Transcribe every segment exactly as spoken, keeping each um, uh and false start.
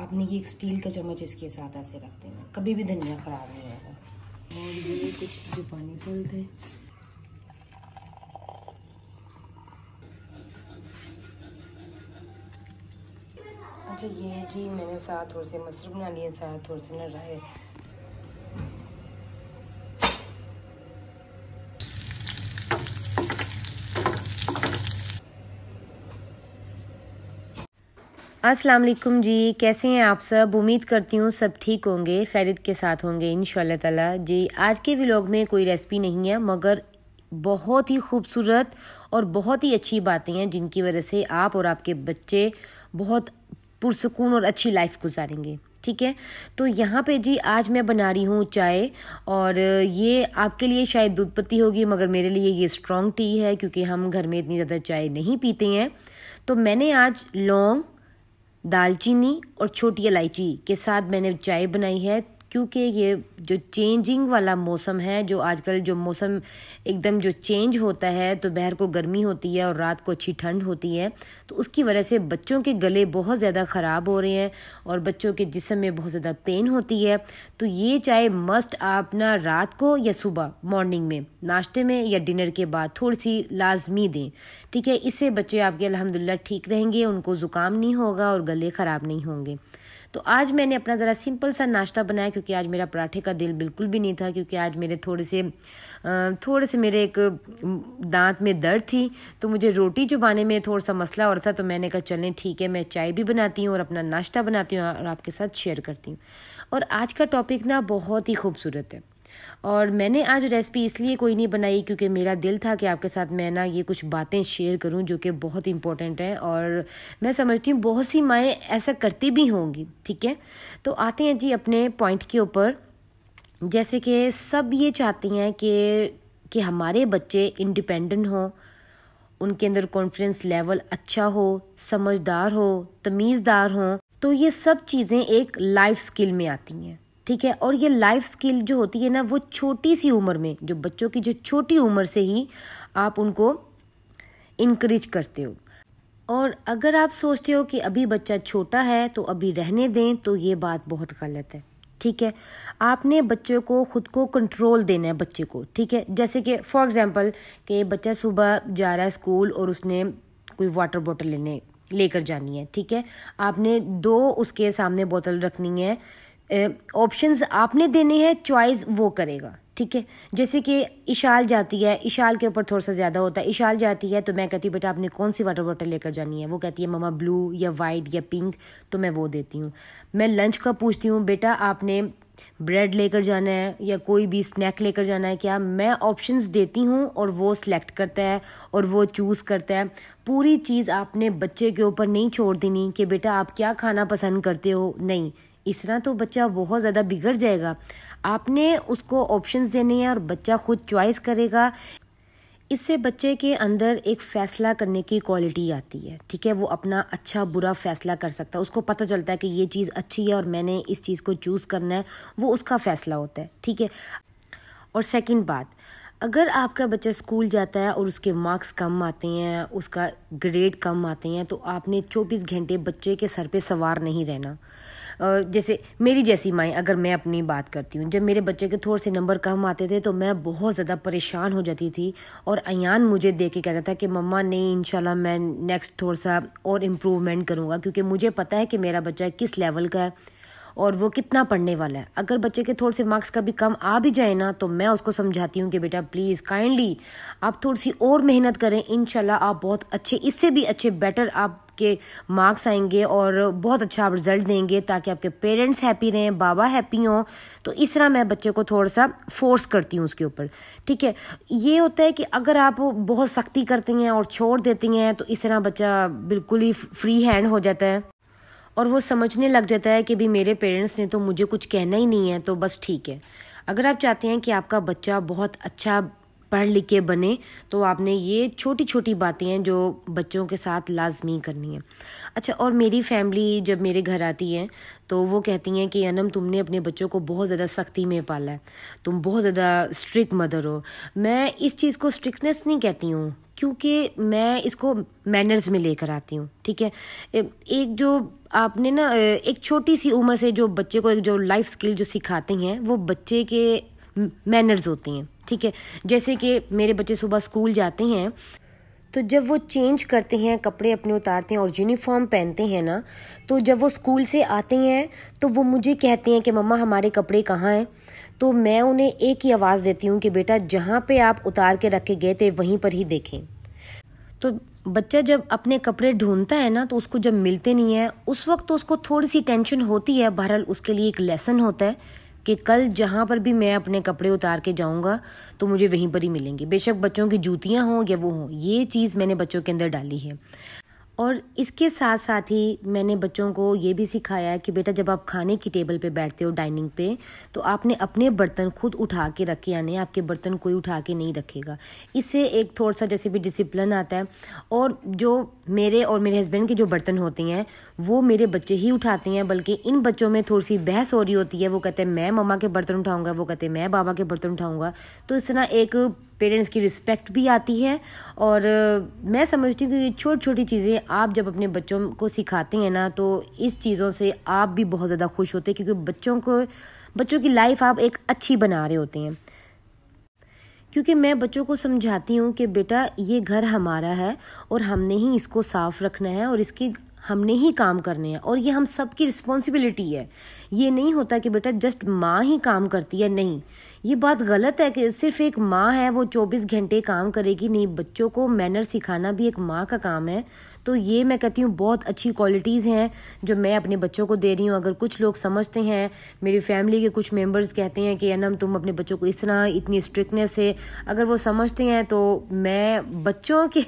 आपने ये एक स्टील का चम्मच इसके साथ ऐसे रख देना, कभी भी धनिया ख़राब नहीं होगा। और ये कुछ जो पानी बोलते हैं अच्छा ये जी मैंने साथ थोड़े से मसर बना लिए, साथ थोड़े से न राय। अस्सलाम वालेकुम जी, कैसे हैं आप सब? उम्मीद करती हूँ सब ठीक होंगे, खैरियत के साथ होंगे इंशाल्लाह ताला जी। आज के व्लॉग में कोई रेसिपी नहीं है, मगर बहुत ही खूबसूरत और बहुत ही अच्छी बातें हैं जिनकी वजह से आप और आपके बच्चे बहुत पुरसकून और अच्छी लाइफ गुजारेंगे, ठीक है। तो यहाँ पे जी आज मैं बना रही हूँ चाय, और ये आपके लिए शायद दूध पत्ती होगी मगर मेरे लिए ये स्ट्रॉन्ग टी है क्योंकि हम घर में इतनी ज़्यादा चाय नहीं पीते हैं। तो मैंने आज लौंग, दालचीनी और छोटी इलायची के साथ मैंने चाय बनाई है क्योंकि ये जो चेंजिंग वाला मौसम है, जो आजकल जो मौसम एकदम जो चेंज होता है, तो दोपहर को गर्मी होती है और रात को अच्छी ठंड होती है, तो उसकी वजह से बच्चों के गले बहुत ज़्यादा ख़राब हो रहे हैं और बच्चों के जिस्म में बहुत ज़्यादा पेन होती है। तो ये चाय मस्ट आप ना रात को या सुबह मॉर्निंग में नाश्ते में या डिनर के बाद थोड़ी सी लाजमी दें, ठीक है। इससे बच्चे आपके अल्हम्दुलिल्लाह ठीक रहेंगे, उनको ज़ुकाम नहीं होगा और गले ख़राब नहीं होंगे। तो आज मैंने अपना ज़रा सिंपल सा नाश्ता बनाया क्योंकि आज मेरा पराठे का दिल बिल्कुल भी नहीं था, क्योंकि आज मेरे थोड़े से थोड़े से मेरे एक दांत में दर्द थी, तो मुझे रोटी चुबाने में थोड़ा सा मसला और था। तो मैंने कहा चलें ठीक है, मैं चाय भी बनाती हूँ और अपना नाश्ता बनाती हूँ और आपके साथ शेयर करती हूँ। और आज का टॉपिक ना बहुत ही खूबसूरत है, और मैंने आज रेसिपी इसलिए कोई नहीं बनाई क्योंकि मेरा दिल था कि आपके साथ मैं ना ये कुछ बातें शेयर करूं जो कि बहुत इंपॉर्टेंट हैं, और मैं समझती हूँ बहुत सी माएँ ऐसा करती भी होंगी, ठीक है। तो आते हैं जी अपने पॉइंट के ऊपर। जैसे कि सब ये चाहती हैं कि कि हमारे बच्चे इंडिपेंडेंट हों, उनके अंदर कॉन्फिडेंस लेवल अच्छा हो, समझदार हो, तमीज़दार हों। तो ये सब चीज़ें एक लाइफ स्किल में आती हैं, ठीक है। और ये लाइफ स्किल जो होती है ना, वो छोटी सी उम्र में, जो बच्चों की जो छोटी उम्र से ही आप उनको इनकरेज करते हो। और अगर आप सोचते हो कि अभी बच्चा छोटा है तो अभी रहने दें, तो ये बात बहुत गलत है, ठीक है। आपने बच्चों को ख़ुद को कंट्रोल देना है बच्चे को, ठीक है। जैसे कि फॉर एग्ज़ाम्पल कि बच्चा सुबह जा रहा है स्कूल और उसने कोई वाटर बॉटल लेने लेकर जानी है, ठीक है। आपने दो उसके सामने बोतल रखनी है, ऑप्शंस आपने देने हैं, चॉइस वो करेगा, ठीक है। जैसे कि इशाल जाती है, इशाल के ऊपर थोड़ा सा ज़्यादा होता है। इशाल जाती है तो मैं कहती हूँ बेटा आपने कौन सी वाटर बॉटल लेकर जानी है, वो कहती है ममा ब्लू या वाइट या पिंक, तो मैं वो देती हूँ। मैं लंच का पूछती हूँ बेटा आपने ब्रेड लेकर जाना है या कोई भी स्नैक लेकर जाना है क्या, मैं ऑप्शंस देती हूँ और वो सिलेक्ट करता है और वो चूज़ करता है। पूरी चीज़ आपने बच्चे के ऊपर नहीं छोड़ देनी कि बेटा आप क्या खाना पसंद करते हो, नहीं, इस तरह तो बच्चा बहुत ज़्यादा बिगड़ जाएगा। आपने उसको ऑप्शंस देने हैं और बच्चा खुद चॉइस करेगा। इससे बच्चे के अंदर एक फ़ैसला करने की क्वालिटी आती है, ठीक है। वो अपना अच्छा बुरा फ़ैसला कर सकता है, उसको पता चलता है कि ये चीज़ अच्छी है और मैंने इस चीज़ को चूज़ करना है, वो उसका फ़ैसला होता है, ठीक है। और सेकंड बात, अगर आपका बच्चा स्कूल जाता है और उसके मार्क्स कम आते हैं, उसका ग्रेड कम आते हैं, तो आपने चौबीस घंटे बच्चे के सर पे सवार नहीं रहना। जैसे मेरी जैसी माएँ, अगर मैं अपनी बात करती हूँ, जब मेरे बच्चे के थोड़े से नंबर कम आते थे तो मैं बहुत ज़्यादा परेशान हो जाती थी, और अयान मुझे देख के कहता था कि मम्मा नहीं इंशाल्लाह मैं नेक्स्ट थोड़ा सा और इम्प्रूवमेंट करूँगा, क्योंकि मुझे पता है कि मेरा बच्चा किस लेवल का है और वो कितना पढ़ने वाला है। अगर बच्चे के थोड़े से मार्क्स कभी कम आ भी जाए ना, तो मैं उसको समझाती हूँ कि बेटा प्लीज़ काइंडली आप थोड़ी सी और मेहनत करें, इंशाल्लाह आप बहुत अच्छे, इससे भी अच्छे बेटर आपके मार्क्स आएंगे और बहुत अच्छा आप रिज़ल्ट देंगे, ताकि आपके पेरेंट्स हैप्पी रहें, बाबा हैप्पी हों। तो इस तरह मैं बच्चे को थोड़ा सा फोर्स करती हूँ उसके ऊपर, ठीक है। ये होता है कि अगर आप बहुत सख्ती करते हैं और छोड़ देती हैं तो इस तरह बच्चा बिल्कुल ही फ्री हैंड हो जाता है और वो समझने लग जाता है कि भी मेरे पेरेंट्स ने तो मुझे कुछ कहना ही नहीं है, तो बस ठीक है। अगर आप चाहते हैं कि आपका बच्चा बहुत अच्छा पढ़ लिख के बने, तो आपने ये छोटी छोटी बातें हैं जो बच्चों के साथ लाजमी करनी है। अच्छा, और मेरी फैमिली जब मेरे घर आती है तो वो कहती हैं कि अनम तुमने अपने बच्चों को बहुत ज़्यादा सख्ती में पाला है, तुम बहुत ज़्यादा स्ट्रिक्ट मदर हो। मैं इस चीज़ को स्ट्रिक्टनेस नहीं कहती हूँ, क्योंकि मैं इसको मैनर्स में लेकर आती हूँ, ठीक है। एक जो आपने ना एक छोटी सी उम्र से जो बच्चे को एक जो लाइफ स्किल जो सिखाते हैं वो बच्चे के मैनर्स होती हैं, ठीक है। जैसे कि मेरे बच्चे सुबह स्कूल जाते हैं तो जब वो चेंज करते हैं, कपड़े अपने उतारते हैं और यूनिफॉर्म पहनते हैं ना, तो जब वो स्कूल से आते हैं तो वो मुझे कहते हैं कि मम्मा हमारे कपड़े कहाँ हैं। तो मैं उन्हें एक ही आवाज़ देती हूँ कि बेटा जहाँ पे आप उतार के रखे गए थे वहीं पर ही देखें। तो बच्चा जब अपने कपड़े ढूंढता है ना, तो उसको जब मिलते नहीं है उस वक्त तो उसको थोड़ी सी टेंशन होती है। बहरहाल उसके लिए एक लेसन होता है कि कल जहाँ पर भी मैं अपने कपड़े उतार के जाऊँगा तो मुझे वहीं पर ही मिलेंगे, बेशक बच्चों की जूतियाँ हों या वो हों। ये चीज़ मैंने बच्चों के अंदर डाली है। और इसके साथ साथ ही मैंने बच्चों को ये भी सिखाया है कि बेटा जब आप खाने की टेबल पे बैठते हो डाइनिंग पे, तो आपने अपने बर्तन खुद उठा के रखे आने, आपके बर्तन कोई उठा के नहीं रखेगा। इससे एक थोड़ा सा जैसे भी डिसिप्लिन आता है। और जो मेरे और मेरे हस्बैंड के जो बर्तन होते हैं वो मेरे बच्चे ही उठाते हैं, बल्कि इन बच्चों में थोड़ी सी बहस हो रही होती है। वो कहते हैं मैं मम्मा के बर्तन उठाऊँगा, वो कहते हैं मैं बाबा के बर्तन उठाऊँगा। तो इस तरह एक पेरेंट्स की रिस्पेक्ट भी आती है। और मैं समझती हूँ कि ये छोटी छोटी चीज़ें आप जब अपने बच्चों को सिखाते हैं ना, तो इस चीज़ों से आप भी बहुत ज़्यादा खुश होते हैं, क्योंकि बच्चों को बच्चों की लाइफ आप एक अच्छी बना रहे होते हैं। क्योंकि मैं बच्चों को समझाती हूँ कि बेटा ये घर हमारा है और हमने ही इसको साफ़ रखना है और इसकी हमने ही काम करने हैं और ये हम सब की रिस्पॉन्सिबिलिटी है। ये नहीं होता कि बेटा जस्ट माँ ही काम करती है, नहीं, ये बात गलत है कि सिर्फ एक माँ है वो चौबीस घंटे काम करेगी, नहीं। बच्चों को मैनर सिखाना भी एक माँ का काम है। तो ये मैं कहती हूँ बहुत अच्छी क्वालिटीज़ हैं जो मैं अपने बच्चों को दे रही हूँ। अगर कुछ लोग समझते हैं, मेरी फैमिली के कुछ मेंबर्स कहते हैं कि अनम तुम अपने बच्चों को इस तरह इतनी स्ट्रिक्टनेस से, अगर वो समझते हैं तो मैं बच्चों के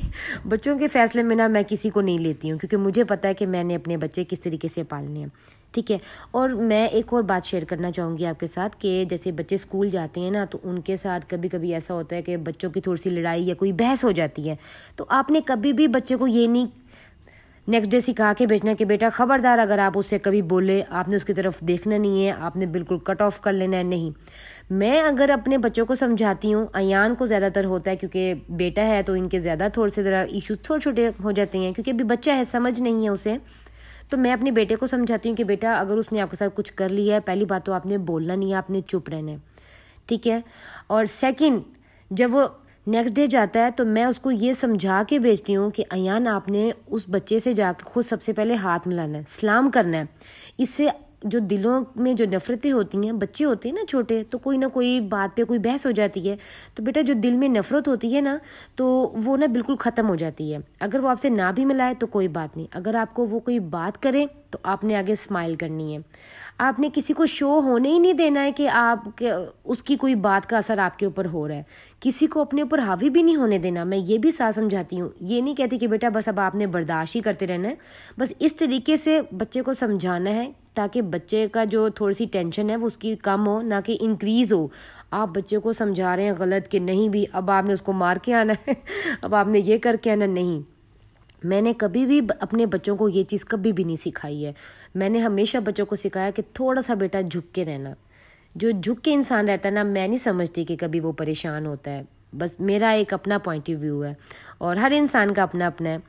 बच्चों के फैसले में ना मैं किसी को नहीं लेती हूँ, क्योंकि मुझे पता है कि मैंने अपने बच्चे किस तरीके से पालने हैं, ठीक है। और मैं एक और बात शेयर करना चाहूँगी आपके साथ कि जैसे बच्चे स्कूल जाते हैं ना, तो उनके साथ कभी कभी ऐसा होता है कि बच्चों की थोड़ी सी लड़ाई या कोई बहस हो जाती है। तो आपने कभी भी बच्चे को ये नहीं नेक्स्ट डे सिखा के भेजना कि बेटा ख़बरदार अगर आप उससे कभी बोले, आपने उसकी तरफ देखना नहीं है, आपने बिल्कुल कट ऑफ कर लेना है, नहीं। मैं अगर अपने बच्चों को समझाती हूँ, अयान को ज़्यादातर होता है क्योंकि बेटा है तो इनके ज़्यादा थोड़े से ज़रा इशूज़ थोड़े छोटे हो जाते हैं, क्योंकि अभी बच्चा है, समझ नहीं है उसे। तो मैं अपने बेटे को समझाती हूँ कि बेटा अगर उसने आपके साथ कुछ कर लिया है, पहली बात तो आपने बोलना नहीं है, आपने चुप रहना है, ठीक है। और सेकंड, जब वो नेक्स्ट डे जाता है तो मैं उसको ये समझा के भेजती हूँ कि अयान आपने उस बच्चे से जाकर खुद सबसे पहले हाथ मिलाना है, सलाम करना है। इससे जो दिलों में जो नफ़रतें होती हैं, बच्चे होते हैं ना छोटे, तो कोई ना कोई बात पे कोई बहस हो जाती है, तो बेटा जो दिल में नफ़रत होती है ना, तो वो ना बिल्कुल ख़त्म हो जाती है। अगर वो आपसे ना भी मिलाए तो कोई बात नहीं, अगर आपको वो कोई बात करे तो आपने आगे स्माइल करनी है। आपने किसी को शो होने ही नहीं देना है कि आप उसकी कोई बात का असर आपके ऊपर हो रहा है, किसी को अपने ऊपर हावी भी नहीं होने देना। मैं ये भी साथ समझाती हूँ, ये नहीं कहती कि बेटा बस अब आपने बर्दाश्त ही करते रहना है, बस इस तरीके से बच्चे को समझाना है ताकि बच्चे का जो थोड़ी सी टेंशन है वो उसकी कम हो, ना कि इंक्रीज़ हो। आप बच्चे को समझा रहे हैं गलत कि नहीं भी अब आपने उसको मार के आना है, अब आपने ये करके आना, नहीं। मैंने कभी भी अपने बच्चों को ये चीज़ कभी भी नहीं सिखाई है। मैंने हमेशा बच्चों को सिखाया कि थोड़ा सा बेटा झुक के रहना। जो झुक के इंसान रहता है ना, मैं नहीं समझती कि कभी वो परेशान होता है। बस मेरा एक अपना पॉइंट ऑफ व्यू है और हर इंसान का अपना अपना है,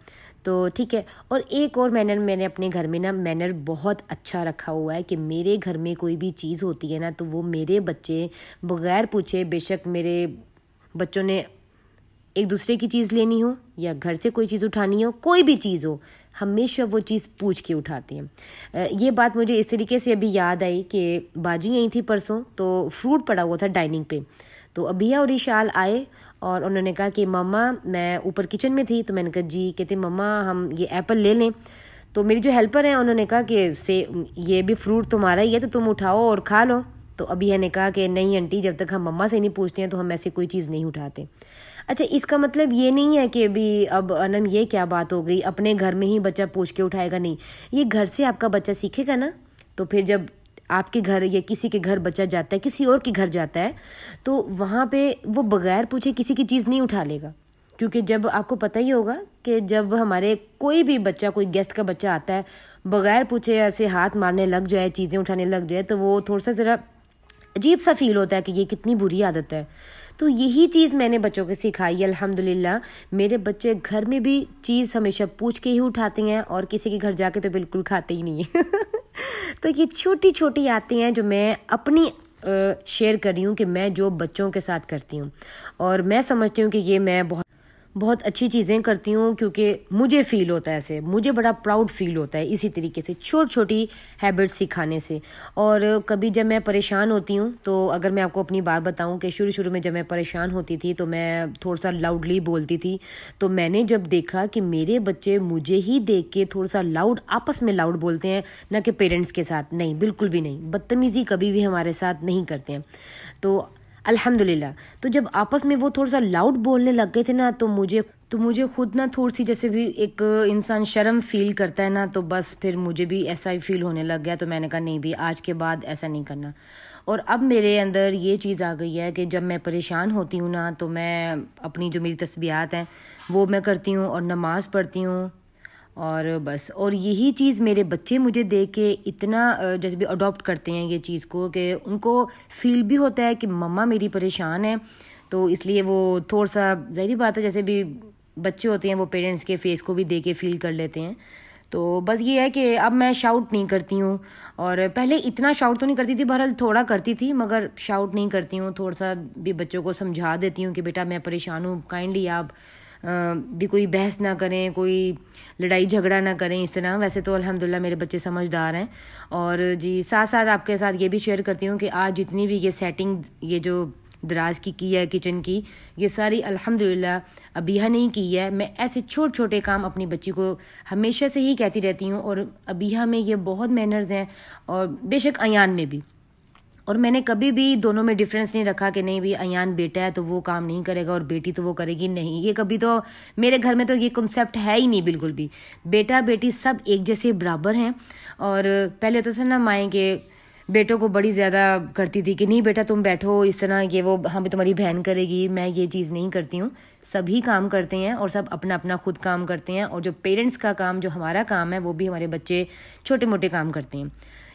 तो ठीक है। और एक और मैनर, मैंने अपने घर में ना मैनर बहुत अच्छा रखा हुआ है कि मेरे घर में कोई भी चीज़ होती है ना, तो वो मेरे बच्चे बगैर पूछे, बेशक मेरे बच्चों ने एक दूसरे की चीज़ लेनी हो या घर से कोई चीज़ उठानी हो, कोई भी चीज़ हो, हमेशा वो चीज़ पूछ के उठाती हैं। ये बात मुझे इस तरीके से अभी याद आई कि बाजी आई थी परसों, तो फ्रूट पड़ा हुआ था डाइनिंग पे, तो अबिया और ईशाल आए और उन्होंने कहा कि मम्मा, मैं ऊपर किचन में थी, तो मैंने कहा जी, कहते मम्मा हम ये एप्पल ले लें। तो मेरी जो हेल्पर हैं उन्होंने कहा कि से ये भी फ्रूट तुम्हारा ही है, तो तुम उठाओ और खा लो। तो अबिया ने कहा कि नहीं आंटी, जब तक हम मम्मा से नहीं पूछते हैं तो हम ऐसी कोई चीज़ नहीं उठाते। अच्छा, इसका मतलब ये नहीं है कि अभी अब अनम ये क्या बात हो गई, अपने घर में ही बच्चा पूछ के उठाएगा, नहीं। ये घर से आपका बच्चा सीखेगा ना, तो फिर जब आपके घर या किसी के घर बच्चा जाता है, किसी और के घर जाता है, तो वहाँ पे वो बगैर पूछे किसी की चीज़ नहीं उठा लेगा। क्योंकि जब आपको पता ही होगा कि जब हमारे कोई भी बच्चा, कोई गेस्ट का बच्चा आता है, बगैर पूछे ऐसे हाथ मारने लग जाए, चीज़ें उठाने लग जाए, तो वो थोड़ा सा ज़रा अजीब सा फील होता है कि ये कितनी बुरी आदत है। तो यही चीज़ मैंने बच्चों को सिखाई। अल्हम्दुलिल्लाह मेरे बच्चे घर में भी चीज़ हमेशा पूछ के ही उठाते हैं और किसी के घर जाके तो बिल्कुल खाते ही नहीं है। तो ये छोटी छोटी आते हैं जो मैं अपनी शेयर कर रही हूँ कि मैं जो बच्चों के साथ करती हूँ, और मैं समझती हूँ कि ये मैं बहुत बहुत अच्छी चीज़ें करती हूँ क्योंकि मुझे फ़ील होता है ऐसे, मुझे बड़ा प्राउड फील होता है इसी तरीके से छोटी छोटी हैबिट्स सिखाने से। और कभी जब मैं परेशान होती हूँ, तो अगर मैं आपको अपनी बात बताऊँ कि शुरू शुरू में जब मैं परेशान होती थी तो मैं थोड़ा सा लाउडली बोलती थी, तो मैंने जब देखा कि मेरे बच्चे मुझे ही देख के थोड़ा सा लाउड आपस में लाउड बोलते हैं, ना कि पेरेंट्स के साथ, नहीं बिल्कुल भी नहीं, बदतमीज़ी कभी भी हमारे साथ नहीं करते हैं, तो अल्हम्दुलिल्लाह। तो जब आपस में वो थोड़ा सा लाउड बोलने लग गए थे ना, तो मुझे तो मुझे खुद ना थोड़ी सी जैसे भी एक इंसान शर्म फील करता है ना, तो बस फिर मुझे भी ऐसा ही फील होने लग गया। तो मैंने कहा नहीं भी, आज के बाद ऐसा नहीं करना। और अब मेरे अंदर ये चीज़ आ गई है कि जब मैं परेशान होती हूँ ना, तो मैं अपनी जो मेरी तस्बीहात हैं वो मैं करती हूँ और नमाज़ पढ़ती हूँ और बस। और यही चीज़ मेरे बच्चे मुझे देख के इतना जैसे भी अडॉप्ट करते हैं ये चीज़ को, कि उनको फील भी होता है कि मम्मा मेरी परेशान है, तो इसलिए वो थोड़ा सा, ज़ाहिर बात है जैसे भी बच्चे होते हैं वो पेरेंट्स के फेस को भी देख के फील कर लेते हैं। तो बस ये है कि अब मैं शाउट नहीं करती हूँ, और पहले इतना शाउट तो नहीं करती थी, बहरहाल थोड़ा करती थी मगर शाउट नहीं करती हूँ। थोड़ा सा भी बच्चों को समझा देती हूँ कि बेटा मैं परेशान हूँ, काइंडली आप भी कोई बहस ना करें, कोई लड़ाई झगड़ा ना करें इस तरह। वैसे तो अल्हम्दुलिल्लाह मेरे बच्चे समझदार हैं। और जी साथ साथ आपके साथ ये भी शेयर करती हूँ कि आज जितनी भी ये सेटिंग ये जो दराज की की है किचन की, ये सारी अल्हम्दुलिल्लाह अबीहा नहीं की है। मैं ऐसे छोटे छोटे काम अपनी बच्ची को हमेशा से ही कहती रहती हूँ, और अबीहा में ये बहुत मैनर्स हैं, और बेशक अयान में भी। और मैंने कभी भी दोनों में डिफरेंस नहीं रखा कि नहीं भी अयान बेटा है तो वो काम नहीं करेगा और बेटी तो वो करेगी नहीं, ये कभी तो मेरे घर में तो ये कॉन्सेप्ट है ही नहीं बिल्कुल भी। बेटा बेटी सब एक जैसे बराबर हैं। और पहले तो था ना माएँ के बेटों को बड़ी ज़्यादा करती थी कि नहीं बेटा तुम बैठो इस तरह, ये वो हमें तुम्हारी बहन करेगी। मैं ये चीज़ नहीं करती हूँ, सभी काम करते हैं और सब अपना अपना खुद काम करते हैं, और जो पेरेंट्स का काम जो हमारा काम है वो भी हमारे बच्चे छोटे मोटे काम करते हैं।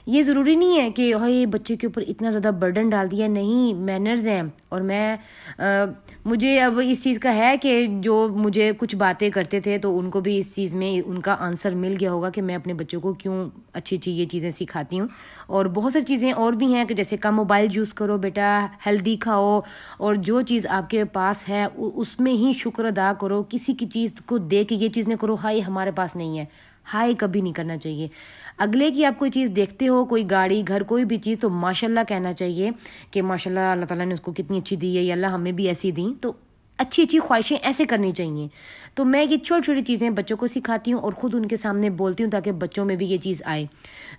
ये ज़रूरी नहीं है कि हाय बच्चे के ऊपर इतना ज़्यादा बर्डन डाल दिया, नहीं मैनर्स हैं। और मैं आ, मुझे अब इस चीज़ का है कि जो मुझे कुछ बातें करते थे तो उनको भी इस चीज़ में उनका आंसर मिल गया होगा कि मैं अपने बच्चों को क्यों अच्छी अच्छी ये चीज़ें सिखाती हूँ। और बहुत सारी चीज़ें और भी हैं कि जैसे कम मोबाइल यूज़ करो बेटा, हेल्दी खाओ, और जो चीज़ आपके पास है उसमें ही शुक्र अदा करो। किसी की चीज़ को देख के ये चीज़ ना करो हाय हमारे पास नहीं है, हाय कभी नहीं करना चाहिए। अगले की आप कोई चीज़ देखते हो, कोई गाड़ी, घर, कोई भी चीज़, तो माशाल्लाह कहना चाहिए कि माशाल्लाह अल्लाह ताला ने उसको कितनी अच्छी दी है, या अल्लाह हमें भी ऐसी दी। तो अच्छी अच्छी ख्वाहिशें ऐसे करनी चाहिए। तो मैं ये छोटी छोटी चीज़ें बच्चों को सिखाती हूँ और ख़ुद उनके सामने बोलती हूँ ताकि बच्चों में भी ये चीज़ आए।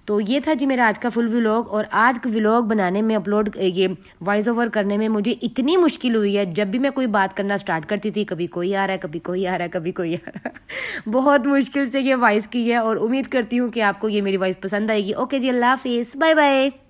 तो ये था जी मेरा आज का फुल व्लॉग। और आज का व्लॉग बनाने में, अपलोड ये वॉइस ओवर करने में मुझे इतनी मुश्किल हुई है। जब भी मैं कोई बात करना स्टार्ट करती थी, कभी कोई आ रहा है, कभी कोई आ रहा है, कभी कोई आ रहा है। बहुत मुश्किल से ये वॉइस की है, और उम्मीद करती हूँ कि आपको ये मेरी वॉइस पसंद आएगी। ओके जी, अल्लाह हाफिज़, बाय बाय।